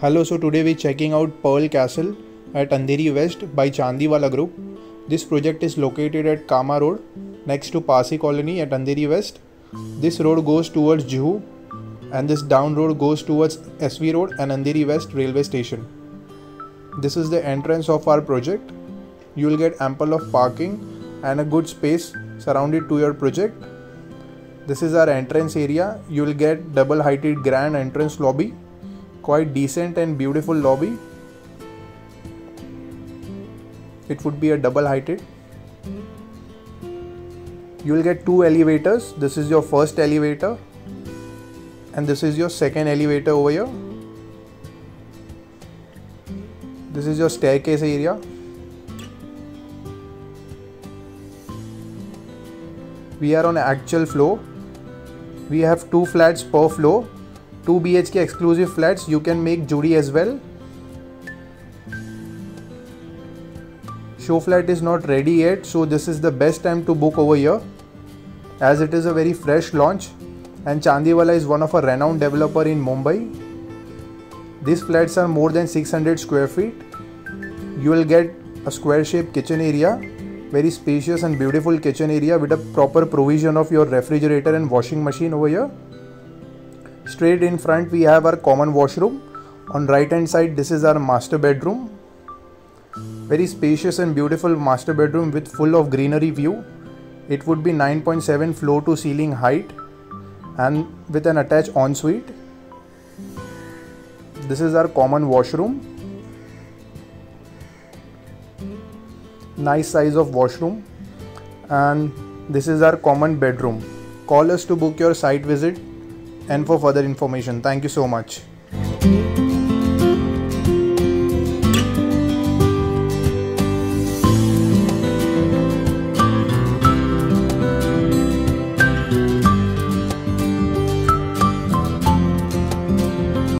Hello, so today we're checking out Pearl Castle at Andheri West by Chandiwala Group. This project is located at Kama Road next to Parsi Colony at Andheri West. This road goes towards Juhu and this down road goes towards SV Road and Andheri West Railway Station. This is the entrance of our project. You will get ample of parking and a good space surrounded to your project. This is our entrance area. You will get double heighted grand entrance lobby. Quite decent and beautiful lobby. It would be a double heighted. You will get two elevators. This is your first elevator and this is your second elevator over here. This is your staircase area. We are on actual floor. We have two flats per floor. 2 BHK exclusive flats. You can make Judy as well. Show flat is not ready yet, so this is the best time to book over here as it is a very fresh launch and Chandiwala is one of a renowned developer in Mumbai. These flats are more than 600 square feet. You will get a square shaped kitchen area, very spacious and beautiful kitchen area with a proper provision of your refrigerator and washing machine over here. Straight in front we have our common washroom. On right hand side this is our master bedroom. Very spacious and beautiful master bedroom with full of greenery view. It would be 9.7 floor to ceiling height and with an attached ensuite. This is our common washroom. Nice size of washroom. And this is our common bedroom. Call us to book your site visit and for further information. Thank you so much.